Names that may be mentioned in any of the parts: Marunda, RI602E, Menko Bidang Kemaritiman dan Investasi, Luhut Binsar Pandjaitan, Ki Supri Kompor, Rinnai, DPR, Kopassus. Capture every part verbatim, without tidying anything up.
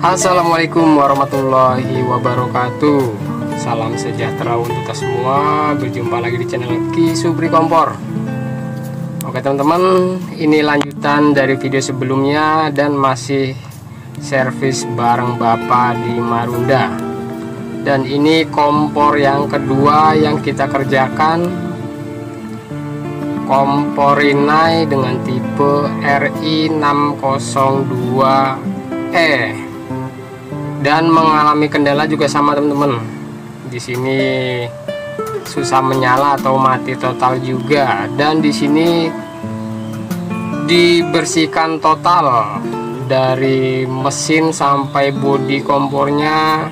Assalamualaikum warahmatullahi wabarakatuh. Salam sejahtera untuk kita semua. Berjumpa lagi di channel Ki Supri Kompor. Oke teman-teman, ini lanjutan dari video sebelumnya dan masih servis bareng Bapak di Marunda. Dan ini kompor yang kedua yang kita kerjakan, kompor Rinnai dengan tipe R I enam nol dua E, dan mengalami kendala juga sama teman-teman. Di sini susah menyala atau mati total juga, dan di sini dibersihkan total dari mesin sampai bodi kompornya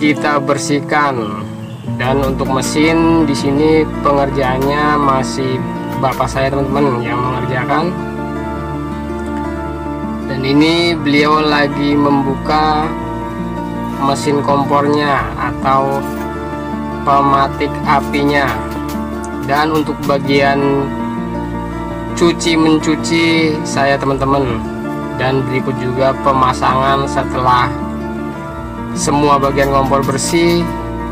kita bersihkan. Dan untuk mesin di sini pengerjaannya masih bapak saya teman-teman yang mengerjakan. Dan ini beliau lagi membuka mesin kompornya atau pematik apinya. Dan untuk bagian cuci mencuci saya teman-teman. Dan berikut juga pemasangan setelah semua bagian kompor bersih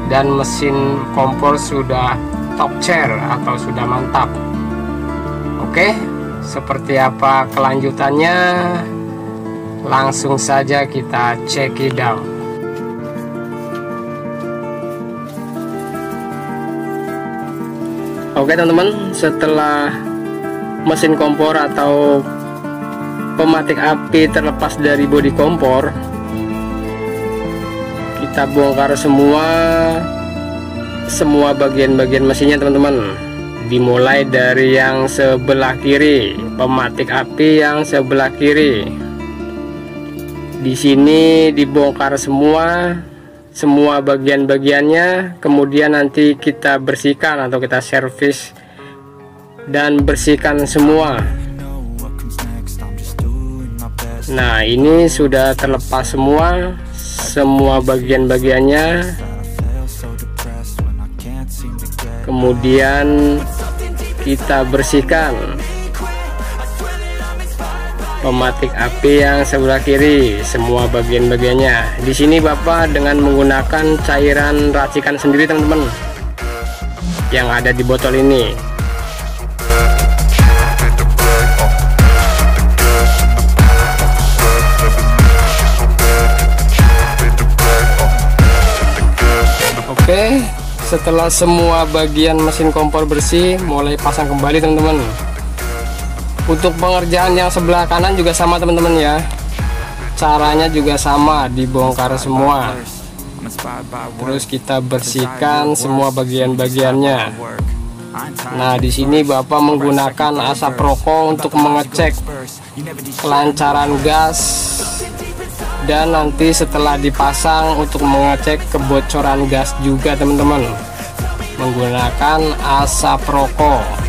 dan mesin kompor sudah top chair atau sudah mantap. Oke, seperti apa kelanjutannya? Langsung saja kita check it out. Oke teman-teman, setelah mesin kompor atau pematik api terlepas dari bodi kompor, kita bongkar semua semua bagian-bagian mesinnya teman-teman. Dimulai dari yang sebelah kiri, pematik api yang sebelah kiri. Di sini dibongkar semua semua bagian-bagiannya, kemudian nanti kita bersihkan atau kita servis dan bersihkan semua. Nah, ini sudah terlepas semua semua bagian-bagiannya, kemudian kita bersihkan pematik api yang sebelah kiri semua bagian-bagiannya. Di sini bapak dengan menggunakan cairan racikan sendiri teman-teman yang ada di botol ini. Oke, setelah semua bagian mesin kompor bersih, mulai pasang kembali teman-teman. Untuk pengerjaan yang sebelah kanan juga sama teman-teman ya. Caranya juga sama, dibongkar semua. Terus kita bersihkan semua bagian-bagiannya. Nah, di sini bapak menggunakan asap rokok untuk mengecek kelancaran gas. Dan nanti setelah dipasang untuk mengecek kebocoran gas juga teman-teman, menggunakan asap rokok.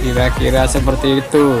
Kira-kira seperti itu.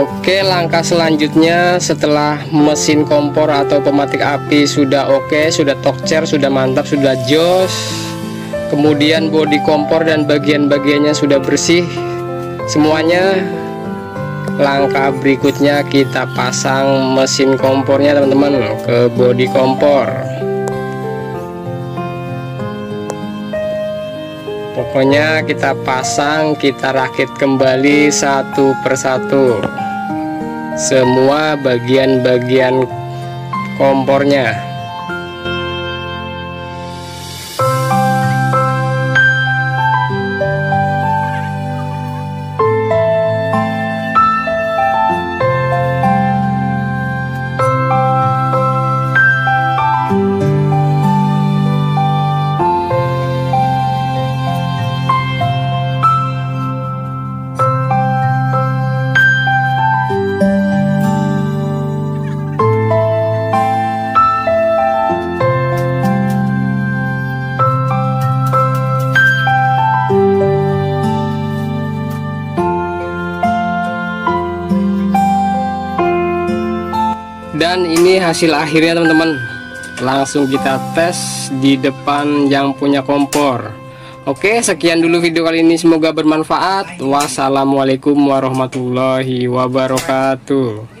Oke, langkah selanjutnya setelah mesin kompor atau pematik api sudah oke, sudah top chair, sudah mantap, sudah jos, kemudian bodi kompor dan bagian-bagiannya sudah bersih semuanya, langkah berikutnya kita pasang mesin kompornya teman-teman ke bodi kompor. Pokoknya kita pasang, kita rakit kembali satu persatu semua bagian-bagian kompornya. Dan ini hasil akhirnya teman-teman. Langsung kita tes di depan yang punya kompor. Oke, sekian dulu video kali ini, semoga bermanfaat. Wassalamualaikum warahmatullahi wabarakatuh.